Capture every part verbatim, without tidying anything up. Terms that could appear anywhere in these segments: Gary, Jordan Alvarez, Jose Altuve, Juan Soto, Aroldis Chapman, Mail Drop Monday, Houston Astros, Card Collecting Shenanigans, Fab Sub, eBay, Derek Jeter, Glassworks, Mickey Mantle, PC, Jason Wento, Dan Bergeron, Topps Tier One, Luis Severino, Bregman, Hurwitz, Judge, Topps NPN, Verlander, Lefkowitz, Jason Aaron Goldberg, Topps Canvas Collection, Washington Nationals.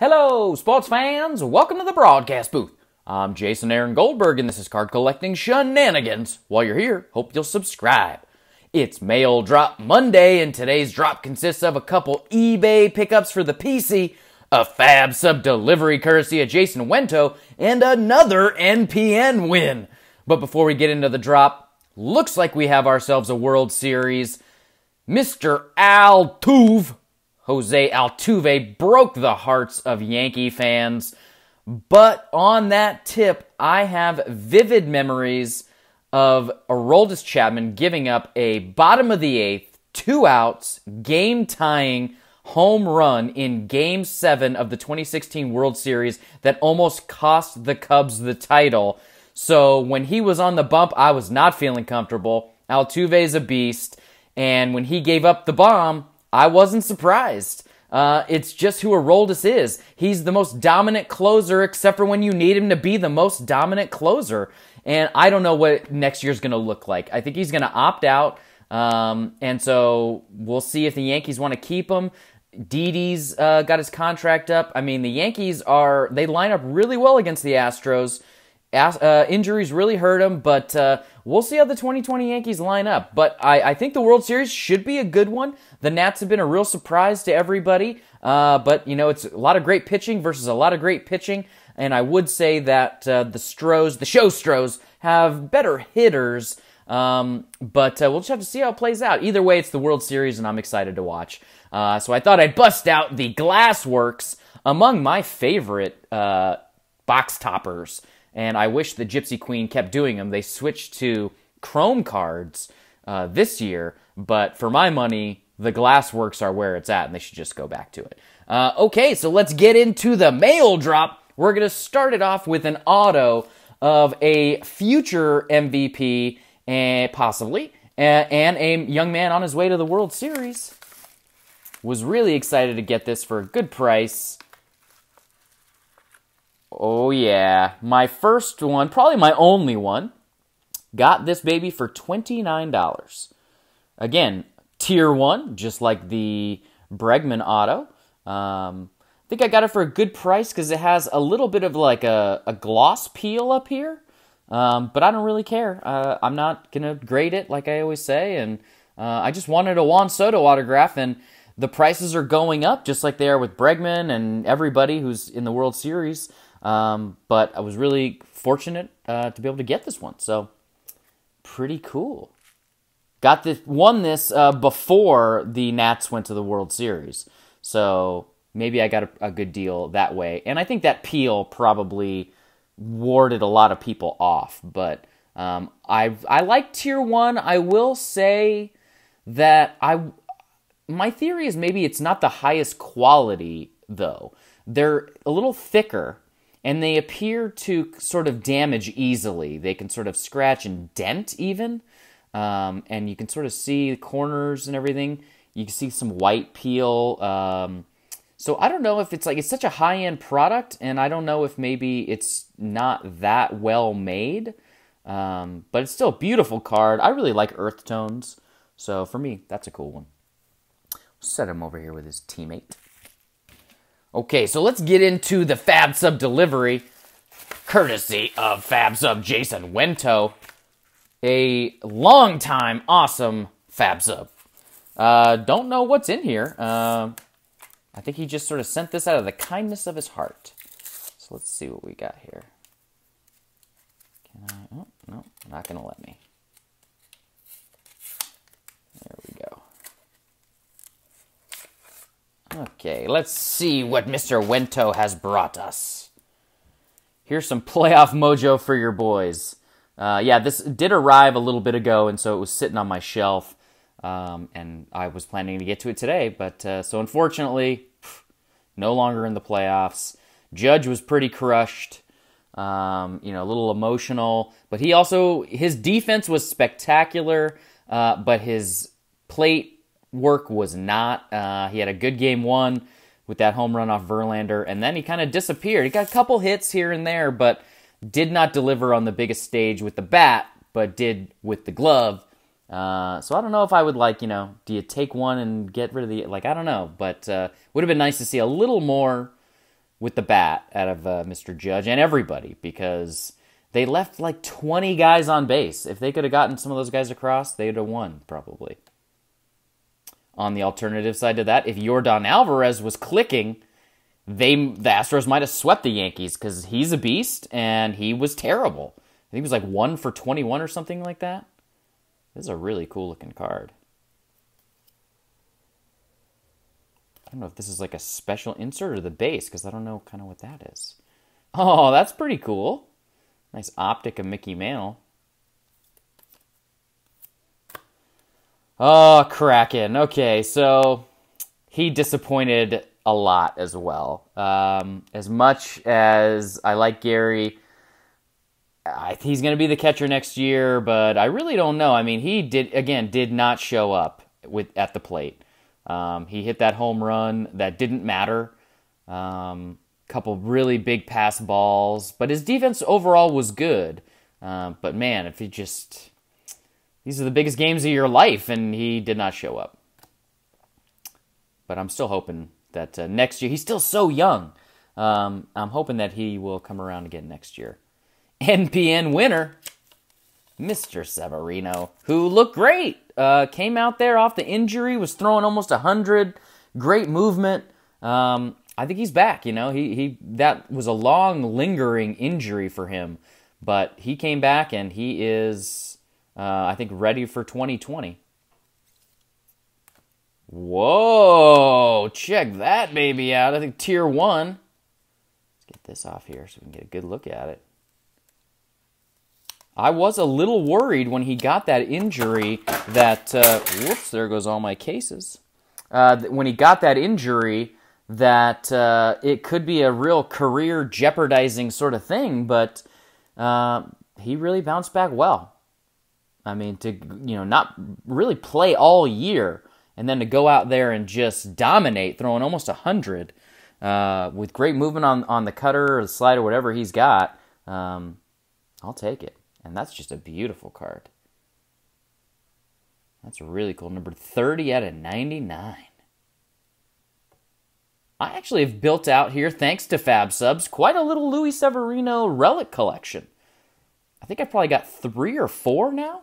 Hello, sports fans. Welcome to the broadcast booth. I'm Jason Aaron Goldberg, and this is Card Collecting Shenanigans. While you're here, hope you'll subscribe. It's Mail Drop Monday, and today's drop consists of a couple eBay pickups for the P C, a Fab Sub delivery courtesy of Jason Wento, and another N P N win. But before we get into the drop, looks like we have ourselves a World Series. Mister Altuve. Jose Altuve broke the hearts of Yankee fans. But on that tip, I have vivid memories of Aroldis Chapman giving up a bottom of the eighth, two outs, game-tying home run in Game seven of the twenty sixteen World Series that almost cost the Cubs the title. So when he was on the bump, I was not feeling comfortable. Altuve's a beast. And when he gave up the bomb, I wasn't surprised. Uh, it's just who Aroldis is. He's the most dominant closer, except for when you need him to be the most dominant closer. And I don't know what next year's going to look like. I think he's going to opt out. Um, and so we'll see if the Yankees want to keep him. Didi's uh, got his contract up. I mean, the Yankees are, they line up really well against the Astros. Uh, injuries really hurt him, but uh, we'll see how the twenty twenty Yankees line up. But I, I think the World Series should be a good one. The Nats have been a real surprise to everybody, uh, but you know, it's a lot of great pitching versus a lot of great pitching, and I would say that uh, the Stros, the show Stros, have better hitters, um, but uh, we'll just have to see how it plays out. Either way, it's the World Series, and I'm excited to watch. Uh, so I thought I'd bust out the Glassworks, among my favorite uh, box toppers. And I wish the Gypsy Queen kept doing them. They switched to chrome cards uh, this year, but for my money, the Glassworks are where it's at, and they should just go back to it. Uh, okay, so let's get into the mail drop. We're going to start it off with an auto of a future M V P, and possibly, and a young man on his way to the World Series. Was really excited to get this for a good price. Oh yeah, my first one, probably my only one, got this baby for twenty-nine dollars. Again, Tier One, just like the Bregman auto. Um, I think I got it for a good price because it has a little bit of like a, a gloss peel up here, um, but I don't really care. Uh, I'm not gonna grade it like I always say, and uh, I just wanted a Juan Soto autograph, and the prices are going up just like they are with Bregman and everybody who's in the World Series. Um, but I was really fortunate uh, to be able to get this one. So, pretty cool. Got this, won this uh, before the Nats went to the World Series. So, maybe I got a, a good deal that way. And I think that peel probably warded a lot of people off. But um, I I like Tier one. I will say that I... My theory is maybe it's not the highest quality, though. They're a little thicker, and they appear to sort of damage easily. They can sort of scratch and dent even, um, and you can sort of see the corners and everything. You can see some white peel. Um, so I don't know if it's like, it's such a high-end product, and I don't know if maybe it's not that well made, um, but it's still a beautiful card. I really like earth tones, so for me, that's a cool one. Set him over here with his teammate. Okay, so let's get into the Fab Sub delivery, courtesy of Fab Sub Jason Wento, a longtime awesome Fab Sub. Uh, don't know what's in here. Uh, I think he just sort of sent this out of the kindness of his heart. So let's see what we got here. Can I? Oh, no, not gonna let me. There we go. Okay, let's see what Mister Wento has brought us. Here's some playoff mojo for your boys. Uh, yeah, this did arrive a little bit ago, and so it was sitting on my shelf, um, and I was planning to get to it today, but uh, so unfortunately, pff, no longer in the playoffs. Judge was pretty crushed, um, you know, a little emotional, but he also, his defense was spectacular, uh, but his plate work was not. Uh, he had a good game one with that home run off Verlander, and then he kind of disappeared. He got a couple hits here and there, but did not deliver on the biggest stage with the bat, but did with the glove. Uh, so I don't know if I would like, you know, do you take one and get rid of the, like, I don't know, but uh, would have been nice to see a little more with the bat out of uh, Mister Judge and everybody, because they left like twenty guys on base. If they could have gotten some of those guys across, they'd have won probably. On the alternative side to that, if Jordan Alvarez was clicking, they the Astros might have swept the Yankees, because he's a beast and he was terrible. I think he was like one for twenty-one or something like that. This is a really cool looking card. I don't know if this is like a special insert or the base, because I don't know kind of what that is. Oh, that's pretty cool. Nice optic of Mickey Mantle. Oh, Kraken. Okay, so he disappointed a lot as well. Um, as much as I like Gary, I, he's going to be the catcher next year, but I really don't know. I mean, he did again did not show up with at the plate. Um, he hit that home run that didn't matter. Um, couple really big pass balls, but his defense overall was good. Uh, but man, if he just... These are the biggest games of your life, and he did not show up. But I'm still hoping that uh, next year... He's still so young. Um, I'm hoping that he will come around again next year. N P N winner, Mister Severino, who looked great. Uh, came out there off the injury, was throwing almost one hundred. Great movement. Um, I think he's back, you know. He he. That was a long, lingering injury for him. But he came back, and he is... Uh, I think ready for twenty twenty. Whoa! Check that baby out. I think Tier One. Let's get this off here so we can get a good look at it. I was a little worried when he got that injury that... Uh, whoops, there goes all my cases. Uh, when he got that injury that uh, it could be a real career-jeopardizing sort of thing, but uh, he really bounced back well. I mean, to, you know, not really play all year and then to go out there and just dominate, throwing almost one hundred uh, with great movement on, on the cutter or the slide or whatever he's got, um, I'll take it. And that's just a beautiful card. That's really cool. Number thirty out of ninety-nine. I actually have built out here, thanks to Fab Subs, quite a little Luis Severino relic collection. I think I've probably got three or four now.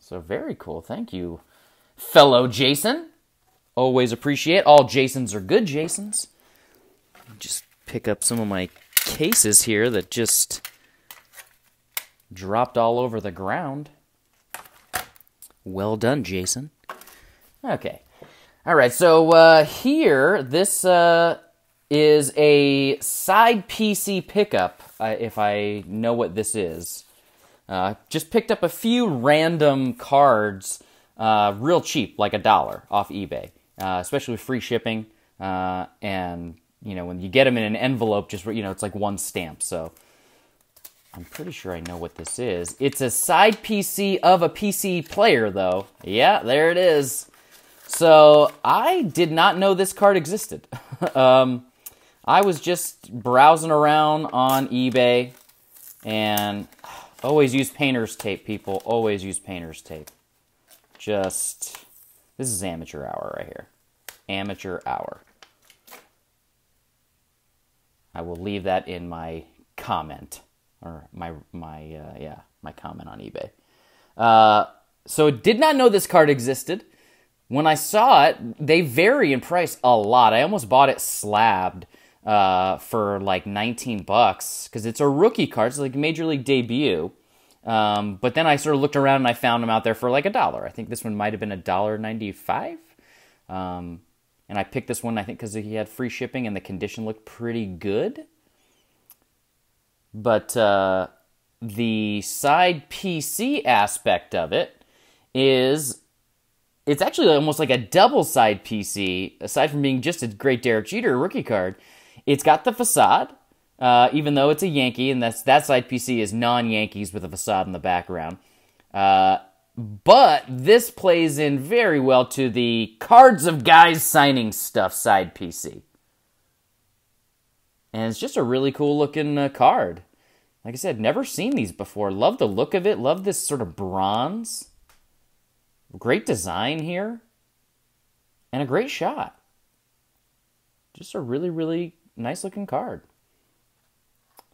So very cool. Thank you, fellow Jason. Always appreciate. All Jasons are good Jasons. Just pick up some of my cases here that just dropped all over the ground. Well done, Jason. Okay. All right, so uh, here, this uh, is a side P C pickup, uh, if I know what this is. Uh, just picked up a few random cards, uh, real cheap, like a dollar off eBay, uh, especially with free shipping. Uh, and, you know, when you get them in an envelope, just, you know, it's like one stamp. So I'm pretty sure I know what this is. It's a side P C of a P C player, though. Yeah, there it is. So I did not know this card existed. um, I was just browsing around on eBay and... Always use painter's tape, people. Always use painter's tape. Just, this is amateur hour right here. Amateur hour. I will leave that in my comment. Or my, my uh, yeah, my comment on eBay. Uh, so did not know this card existed. When I saw it, they vary in price a lot. I almost bought it slabbed. Uh, for like nineteen bucks, because it's a rookie card. It's like a major league debut. Um, but then I sort of looked around and I found them out there for like a dollar. I think this one might have been a dollar ninety-five. Um, and I picked this one, I think, because he had free shipping and the condition looked pretty good. But uh, the side P C aspect of it is... It's actually almost like a double side P C, aside from being just a great Derek Jeter rookie card. It's got the facade, uh, even though it's a Yankee, and that's, that side P C is non-Yankees with a facade in the background. Uh, but this plays in very well to the cards of guys signing stuff side P C. And it's just a really cool-looking uh, card. Like I said, never seen these before. Love the look of it. Love this sort of bronze. Great design here. And a great shot. Just a really, really nice looking card.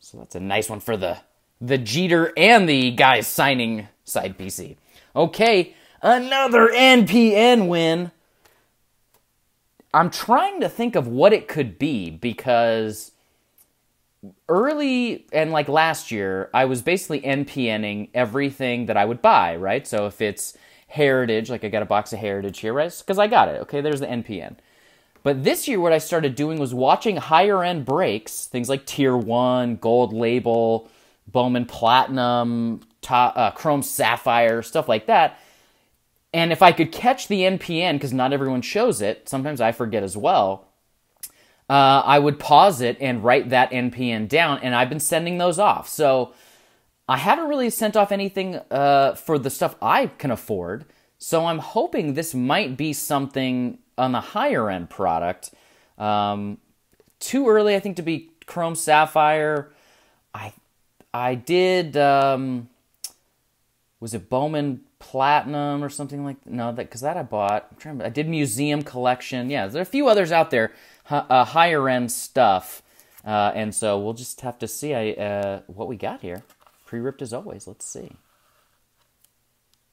So that's a nice one for the, the Jeter and the guys signing side P C. Okay, another N P N win. I'm trying to think of what it could be because early and like last year, I was basically N P N ing everything that I would buy, right? So if it's Heritage, like I got a box of Heritage here, right? Because I got it. Okay, there's the N P N. But this year, what I started doing was watching higher-end breaks, things like Tier One, Gold Label, Bowman Platinum, top, uh, Chrome Sapphire, stuff like that. And if I could catch the N P N, because not everyone shows it, sometimes I forget as well, uh, I would pause it and write that N P N down, and I've been sending those off. So I haven't really sent off anything uh, for the stuff I can afford, so I'm hoping this might be something on the higher end product. Um, too early, I think, to be Chrome Sapphire. I I did, um, was it Bowman Platinum or something like that? No, that, because that I bought. I'm trying to, I did Museum Collection. Yeah, there are a few others out there, uh, higher end stuff. Uh, and so we'll just have to see I, uh, what we got here. Pre-ripped as always. Let's see.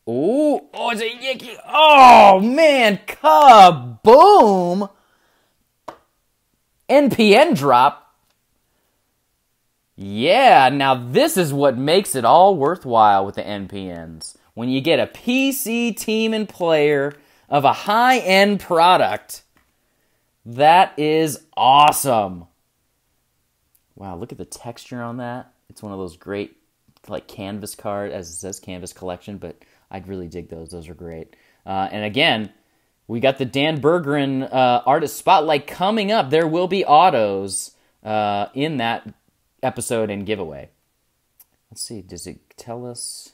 Ooh, oh, it's a Yicky. Oh, man, kaboom! N P N drop. Yeah, now this is what makes it all worthwhile with the N P Ns. When you get a P C team and player of a high-end product, that is awesome. Wow, look at the texture on that. It's one of those great, like, canvas card, as it says, Canvas Collection, but I'd really dig those. Those are great. Uh, and again, we got the Dan Bergeron uh, Artist Spotlight coming up. There will be autos uh, in that episode and giveaway. Let's see. Does it tell us?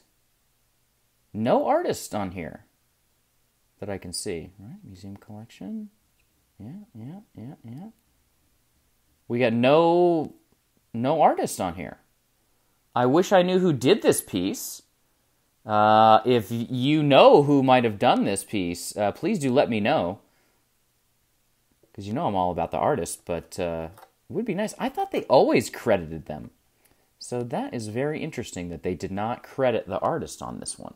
No artist on here that I can see. All right, Museum Collection. Yeah, yeah, yeah, yeah. We got no no artist on here. I wish I knew who did this piece. Uh, if you know who might have done this piece, uh, please do let me know. Because you know I'm all about the artist, but uh, it would be nice. I thought they always credited them. So that is very interesting that they did not credit the artist on this one.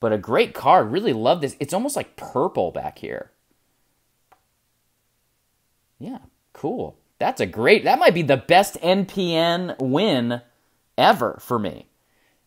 But a great card. Really love this. It's almost like purple back here. Yeah, cool. That's a great... That might be the best N P N win ever for me.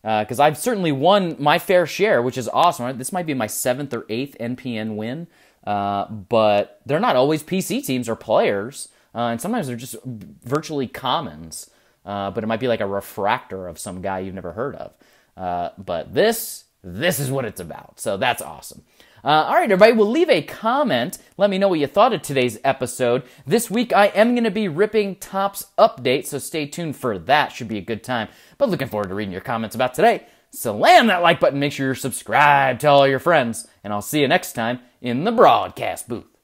Because uh, I've certainly won my fair share, which is awesome. This might be my seventh or eighth N P N win, uh, but they're not always P C teams or players, uh, and sometimes they're just virtually commons, uh, but it might be like a refractor of some guy you've never heard of. Uh, but this, this is what it's about, so that's awesome. Uh, all right, everybody, we'll leave a comment. Let me know what you thought of today's episode. This week, I am going to be ripping Topps Update, so stay tuned for that. Should be a good time. But looking forward to reading your comments about today. Slam that like button. Make sure you're subscribed. Tell all your friends. And I'll see you next time in the broadcast booth.